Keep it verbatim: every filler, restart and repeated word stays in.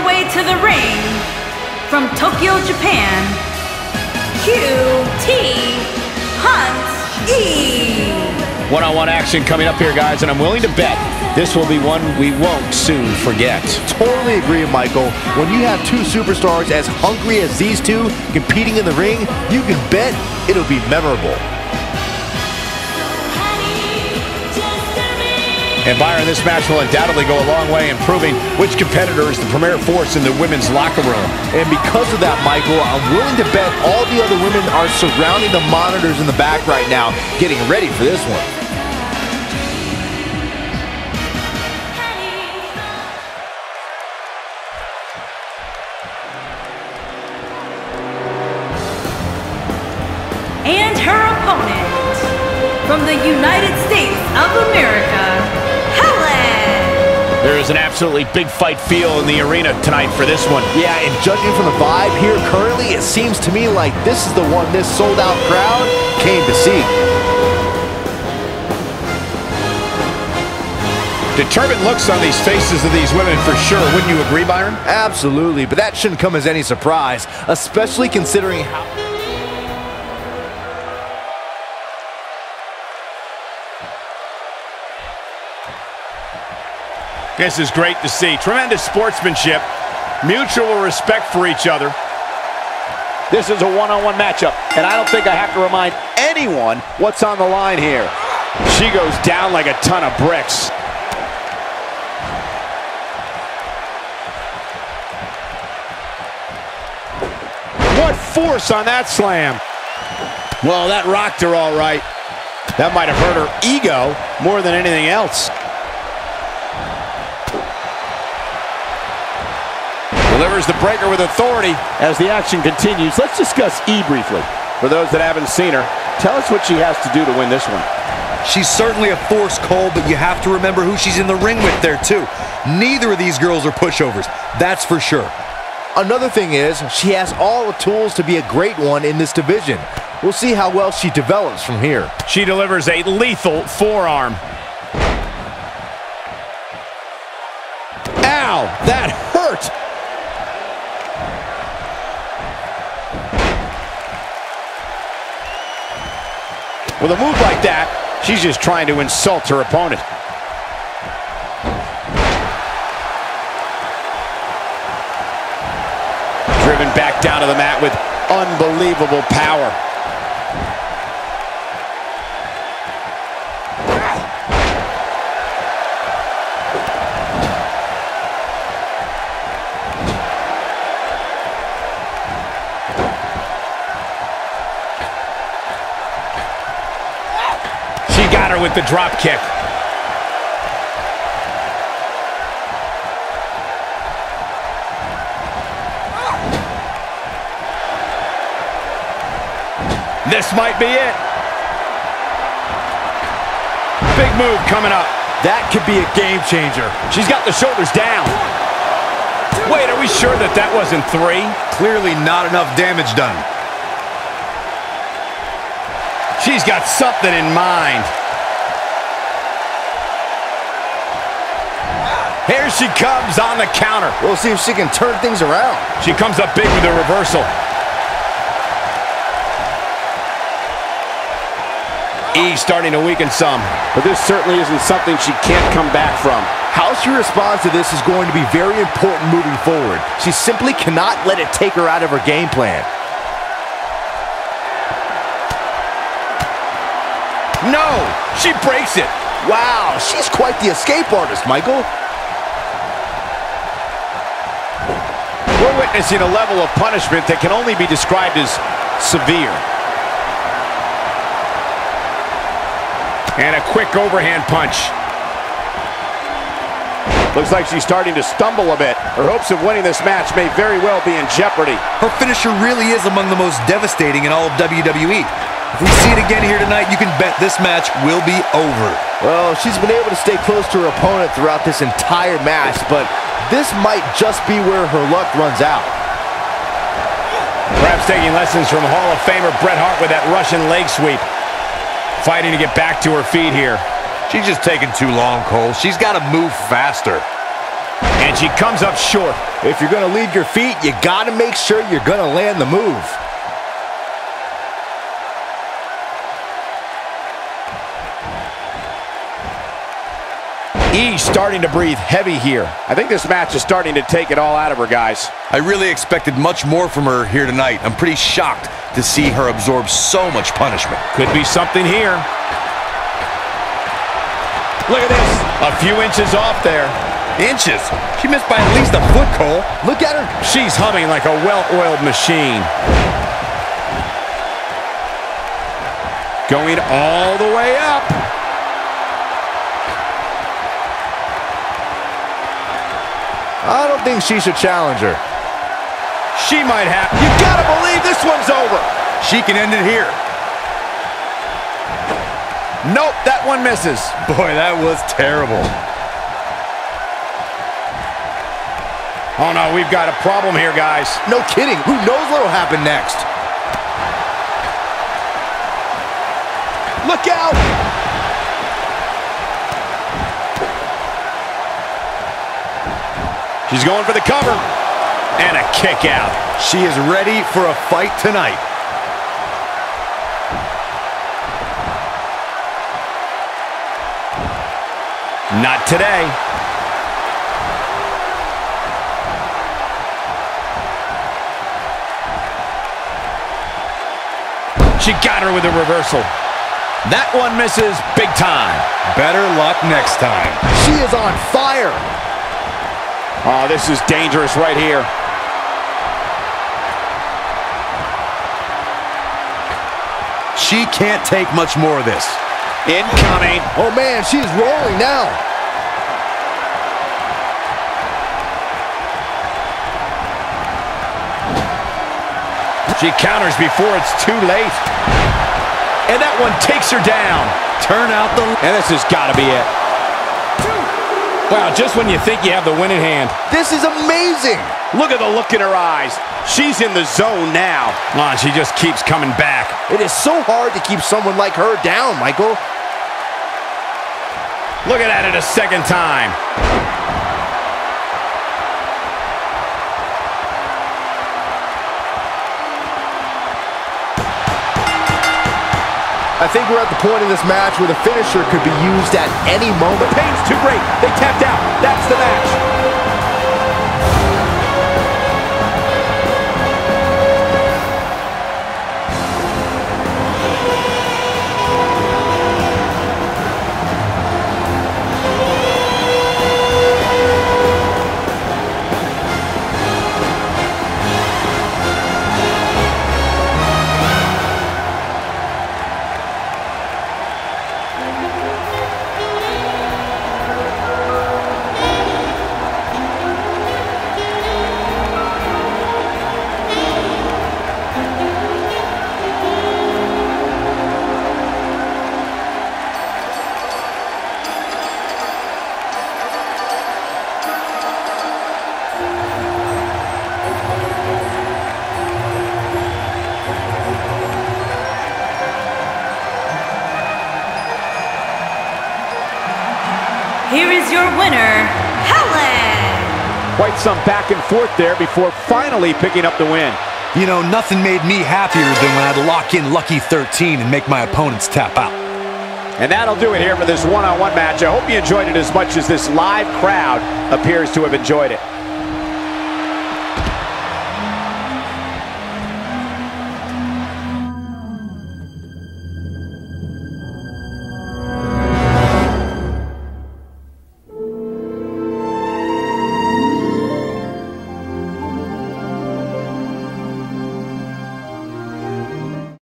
their way to the ring from Tokyo, Japan, Cutie Honey. One-on-one action coming up here, guys, and I'm willing to bet this will be one we won't soon forget. Totally agree, Michael. When you have two superstars as hungry as these two competing in the ring, you can bet it'll be memorable. And Byron, this match will undoubtedly go a long way in proving which competitor is the premier force in the women's locker room. And because of that, Michael, I'm willing to bet all the other women are surrounding the monitors in the back right now, getting ready for this one. And her opponent, from the United States of America, Helen. There is an absolutely big fight feel in the arena tonight for this one. Yeah, and judging from the vibe here currently, it seems to me like this is the one this sold-out crowd came to see. Determined looks on these faces of these women for sure. Wouldn't you agree, Byron? Absolutely, but that shouldn't come as any surprise, especially considering how... This is great to see. Tremendous sportsmanship, mutual respect for each other. This is a one-on-one matchup, and I don't think I have to remind anyone what's on the line here. She goes down like a ton of bricks. What force on that slam. Well, that rocked her all right. That might have hurt her ego more than anything else. Delivers the breaker with authority. As the action continues, let's discuss E briefly. For those that haven't seen her, tell us what she has to do to win this one. She's certainly a force, Cole, but you have to remember who she's in the ring with there, too. Neither of these girls are pushovers, that's for sure. Another thing is, she has all the tools to be a great one in this division. We'll see how well she develops from here. She delivers a lethal forearm. Ow, that hurt! With a move like that, she's just trying to insult her opponent. Driven back down to the mat with unbelievable power. Got her with the drop kick. This might be it. Big move coming up. That could be a game changer. She's got the shoulders down. Wait, are we sure that that wasn't three? Clearly not enough damage done. She's got something in mind. Here she comes on the counter. We'll see if she can turn things around. She comes up big with a reversal. E starting to weaken some. But this certainly isn't something she can't come back from. How she responds to this is going to be very important moving forward. She simply cannot let it take her out of her game plan. No, she breaks it. Wow, she's quite the escape artist, Michael. We're witnessing a level of punishment that can only be described as severe. And a quick overhand punch. Looks like she's starting to stumble a bit. Her hopes of winning this match may very well be in jeopardy. Her finisher really is among the most devastating in all of W W E. If we see it again here tonight, you can bet this match will be over. Well, she's been able to stay close to her opponent throughout this entire match, but this might just be where her luck runs out. Perhaps taking lessons from Hall of Famer Bret Hart with that Russian leg sweep. Fighting to get back to her feet here. She's just taking too long, Cole. She's got to move faster. And And she comes up short. If you're going to lead your feet, you got to make sure you're going to land the move. E starting to breathe heavy here. I think this match is starting to take it all out of her, guys. I really expected much more from her here tonight. I'm pretty shocked to see her absorb so much punishment. Could be something here. Look at this. A few inches off there. Inches? She missed by at least a foot, Cole. Look at her. She's humming like a well-oiled machine. Going all the way up. I don't think she should challenge her. She might have. You gotta believe this one's over. She can end it here. Nope, that one misses. Boy, that was terrible. Oh no, we've got a problem here, guys. No kidding. Who knows what'll happen next? Look out! She's going for the cover, and a kick out. She is ready for a fight tonight. Not today. She got her with a reversal. That one misses big time. Better luck next time. She is on fire. Oh, this is dangerous right here. She can't take much more of this. Incoming. Oh, man, she's rolling now. She counters before it's too late. And that one takes her down. Turn out the... And this has got to be it. Wow, just when you think you have the win in hand. This is amazing. Look at the look in her eyes. She's in the zone now. Oh, she just keeps coming back. It is so hard to keep someone like her down, Michael. Looking at it a second time. I think we're at the point in this match where the finisher could be used at any moment. The pain's too great. They tapped out. That's the match. Here is your winner, Helen. Quite some back and forth there before finally picking up the win. You know, nothing made me happier than when I'd lock in Lucky thirteen and make my opponents tap out. And that'll do it here for this one-on-one match. I hope you enjoyed it as much as this live crowd appears to have enjoyed it.